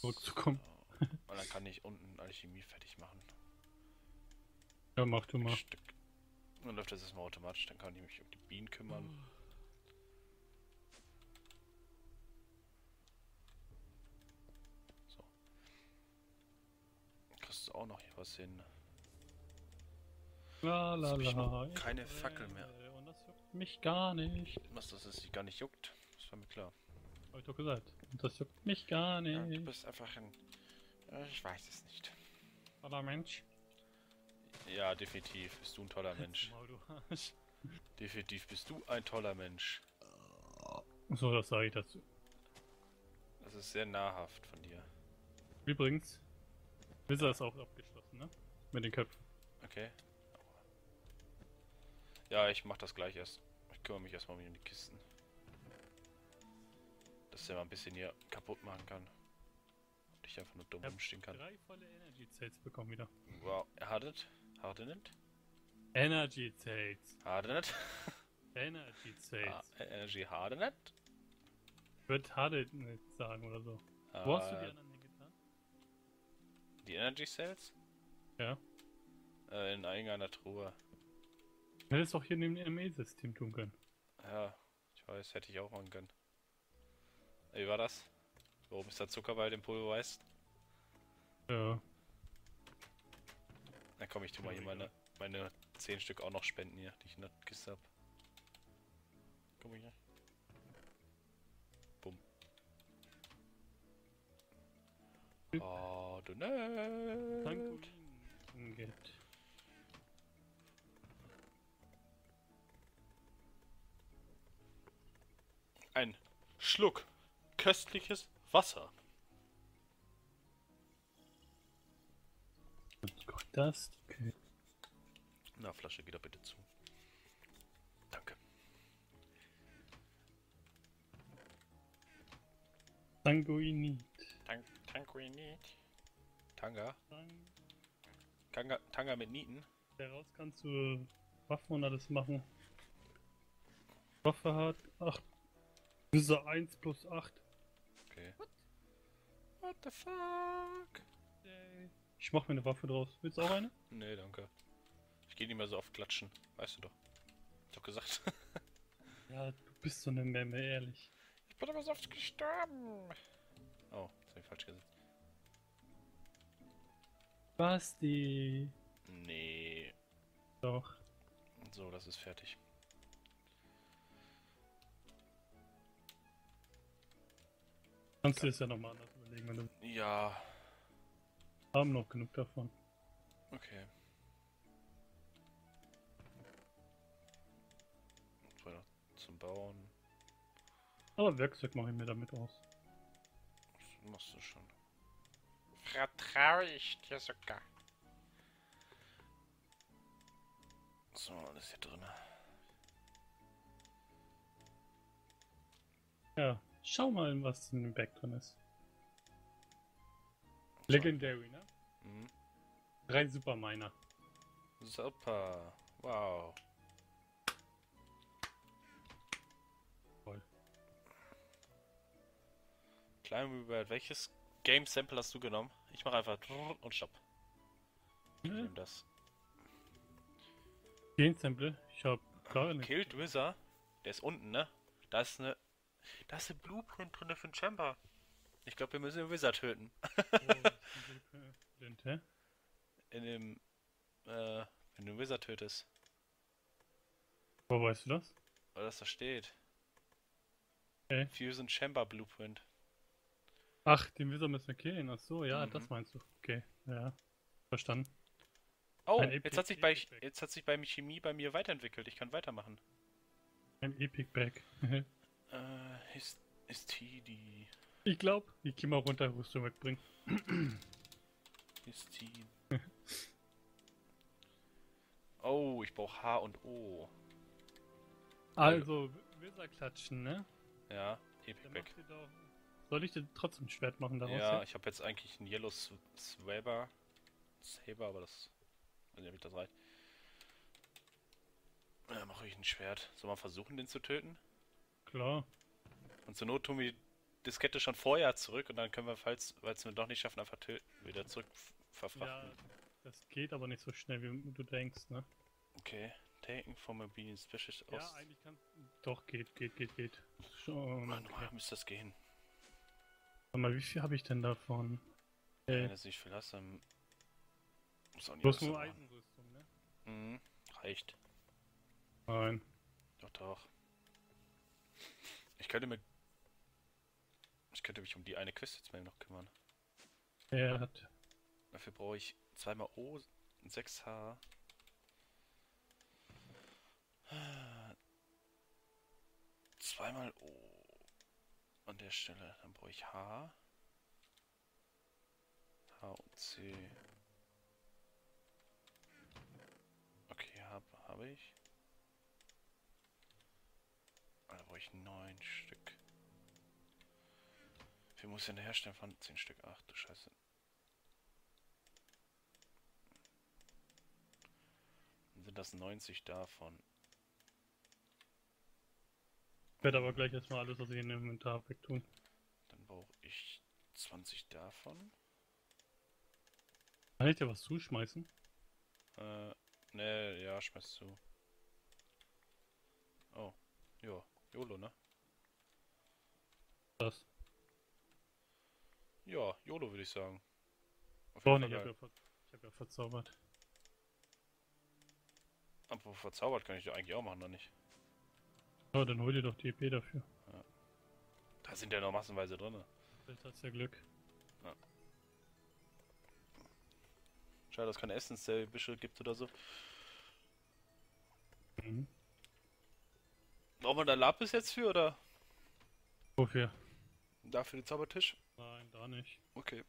zurückzukommen. So, und dann kann ich unten Alchemie fertig machen. Ja, mach du mal. Stück. Dann läuft das erstmal automatisch, dann kann ich mich um die Bienen kümmern. So. Dann kriegst du auch noch hier was hin. La, la, la, la. Keine Fackel mehr. Und das juckt mich gar nicht. Was, das ist, die gar nicht juckt? Das war mir klar. Hab ich doch gesagt. Und das juckt mich gar nicht. Ja, du bist einfach ein... Ich weiß es nicht. Toller Mensch. Ja, definitiv. Bist du ein toller Mensch. Definitiv bist du ein toller Mensch. So, das sage ich dazu. Das ist sehr nahrhaft von dir. Übrigens, Wizard ist auch abgeschlossen, ne? Mit den Köpfen. Okay. Ja, ich mach das gleich erst. Ich kümmere mich erstmal um die Kisten. Dass der mal ein bisschen hier kaputt machen kann. Und ich einfach nur dumm rumstehen kann. Ich habe 3 volle Energy Cells bekommen wieder. Wow, hardened? Energy Cells. Hardened? Energy Cells. Energy hardened? Ich würde hardened sagen oder so. Wo hast du die anderen hingetan? Die Energy Cells? Ja. In irgendeiner Truhe. Du hättest doch hier neben dem ME-System tun können. Ja, ich weiß, hätte ich auch machen können. Wie war das? Warum ist der Zucker bei dem Pulver weiß? Ja. Na komm, ich tu mal hier meine 10 Stück auch noch spenden hier, die ich in der Kiste hab. Komm hier. Bumm. Oh, du Nerd! Ein Schluck köstliches Wasser. Gott, das. Okay. Na, Flasche, geh doch bitte zu. Danke. Tanguinit. Tanguinit. Tanga. Tanga mit Nieten. Daraus kannst du Waffen und alles machen. Waffe hat 8. Diese 1 + 8. Okay. What the fuck? Ich mach mir eine Waffe draus. Willst du auch eine? Nee, danke. Ich geh nicht mehr so oft klatschen. Weißt du doch. Hab doch gesagt. Ja, du bist so eine Memme, ehrlich. Ich bin aber so oft gestorben. Oh, das hab ich falsch gesetzt. Basti. Nee. Doch. So, das ist fertig. Kannst du es ja nochmal anders überlegen, wenn du... Ja. Haben noch genug davon. Okay. Ich brauche noch zum Bauen. Aber Werkzeug mache ich mir damit aus. Das machst du schon. Vertraue ich dir sogar. So, alles hier drin. Ja. Schau mal, was in dem Bag drin ist. Legendary, ne? Mhm. 3 Superminer. Super. Wow. Voll. Klein Bird, welches Game Sample hast du genommen? Ich mache einfach und stopp. Ich nehme das. Game Sample? Ich habe klar nicht. Killed Wizard. Der ist unten, ne? Da ist eine... Da ist ein Blueprint drin für den Chamber. Ich glaube, wir müssen den Wizard töten. Wenn du den Wizard tötest. Wo weißt du das? Weil das da steht. Okay. Fusion Chamber Blueprint. Ach, den Wizard müssen wir killen. Ach so, ja, das meinst du. Okay, ja. Verstanden. Oh, jetzt hat sich bei Chemie bei mir weiterentwickelt. Ich kann weitermachen. Ein Epic Bag. Ist die... Ich glaube, ich geh mal runter, Rüstung wegbringen. Ist die... Oh, ich brauch H und O. Also, Wizard klatschen, ne? Ja, Epic Back. Soll ich dir trotzdem ein Schwert machen daraus? Ja, ich habe jetzt eigentlich einen Yellow Saber, aber das... Also, ja, das reicht. Ja, mach ich ein Schwert. Soll man versuchen, den zu töten? Klar. Und zur Not tun wir Diskette schon vorher zurück und dann können wir, falls wir doch nicht schaffen, einfach wieder zurück verfrachten. Ja, das geht aber nicht so schnell, wie du denkst, ne? Okay. Taken from a being special aus. Ja, eigentlich kann... Doch, geht. Schon. Mann, okay. Mann, müsste das gehen. Warte mal, wie viel habe ich denn davon? Wenn das nicht verlassen... Du hast nur Eisenrüstung, ne? Mhm, reicht. Nein. Doch. Ich könnte mich um die eine Quest jetzt mal noch kümmern. Ja, hat. Dafür brauche ich 2 mal O und 6H. Zweimal O an der Stelle. Dann brauche ich H. H und C. Okay, habe ich. Da brauche ich 9 Stück. Wie muss ich denn herstellen von 10 Stück? Ach du Scheiße. Dann sind das 90 davon. Ich werde aber gleich erstmal alles aus ihrem Inventar weg tun. Dann brauche ich 20 davon. Kann ich dir was zuschmeißen? Ne, ja, schmeiß zu. Oh, jo, YOLO, ne? Was? Ja, YOLO würde ich sagen. Doch nicht, ich hab ja verzaubert. Aber verzaubert kann ich ja eigentlich auch machen, oder nicht? Ja, dann hol dir doch die EP dafür. Ja. Da sind ja noch massenweise drin. Vielleicht hat's ja Glück. Ja. Schade, dass es keine Essensbüschel gibt oder so. Mhm. Braucht man da Lapis jetzt für, oder? Wofür? Dafür den Zaubertisch? Nein, da nicht. Okay.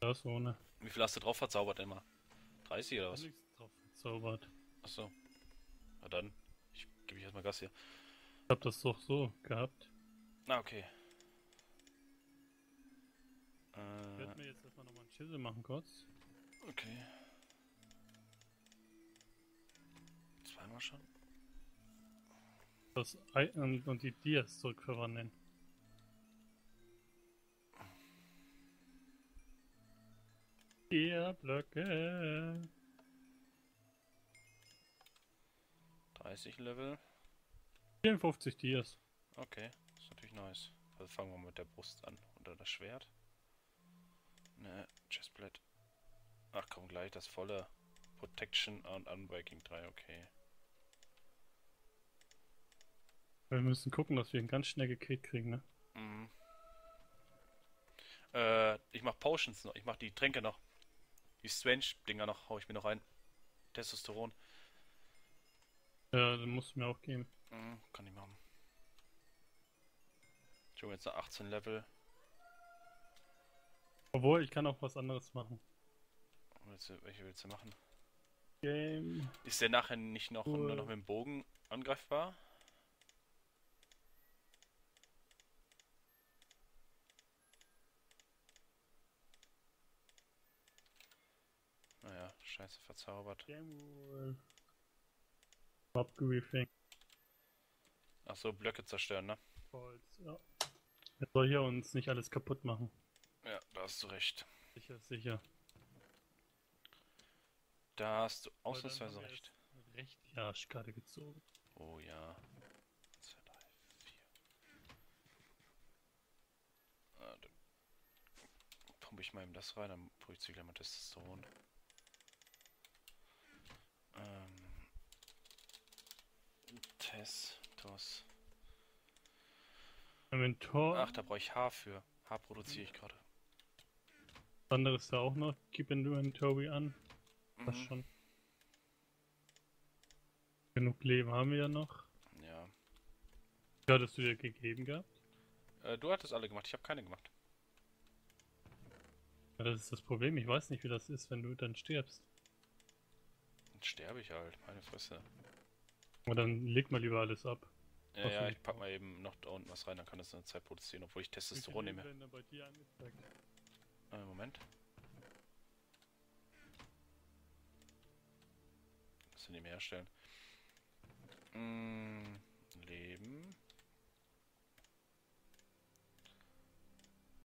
Das ohne. Wie viel hast du drauf verzaubert immer? 30 oder was? Ich hab nichts drauf verzaubert. Achso. Na dann. Gebe ich erstmal Gas hier. Ich hab das doch so gehabt. Na, okay. Ich werde mir jetzt erstmal nochmal einen Chisel machen, kurz. Okay. Zweimal schon. Das Ei und die Dias zurückverwandeln. Dia-Blöcke. 30 Level. 54 Tiers. Okay, ist natürlich nice. Also fangen wir mit der Brust an. Oder das Schwert. Ne, Chestplate. Ach komm, gleich das volle. Protection und Unbreaking 3, okay. Wir müssen gucken, dass wir ihn ganz schnell gekillt kriegen, ne? Mhm. Ich mach Potions noch. Ich mach die Tränke noch. Die Strange-Dinger noch. Hau ich mir noch rein. Testosteron. Ja, den musst du mir auch geben. Mhm, kann ich machen. Ich habe jetzt 18 Level. Obwohl, ich kann auch was anderes machen. Welche willst du machen? Game. Ist der nachher nicht noch, cool. Nur noch mit dem Bogen angreifbar? Naja, scheiße, verzaubert. Game Rule. Achso, Blöcke zerstören, ne? Holz, ja. Er soll hier uns nicht alles kaputt machen. Ja, da hast du recht. Sicher. Da hast du ausnahmsweise recht. Recht, ja, Schkade gezogen. Oh ja. 2, 3, 4. Ah, dann pumpe ich mal eben das rein, dann pumpe ich zu gleich mal Testosteron. Testos. Inventor. Ach, da brauche ich H für. H produziere ich gerade. Anderes da auch noch. Keep Inventory an. Das schon. Genug Leben haben wir ja noch. Ja. Wie hattest du dir gegeben gehabt? Du hattest alle gemacht. Ich habe keine gemacht. Ja, das ist das Problem. Ich weiß nicht, wie das ist, wenn du dann stirbst. Dann sterbe ich halt. Meine Fresse. Und dann leg mal lieber alles ab. Ja, ich pack mal eben noch da unten was rein, dann kann das eine Zeit produzieren, obwohl ich Testosteron nehme. Moment. Was denn eben herstellen? Leben.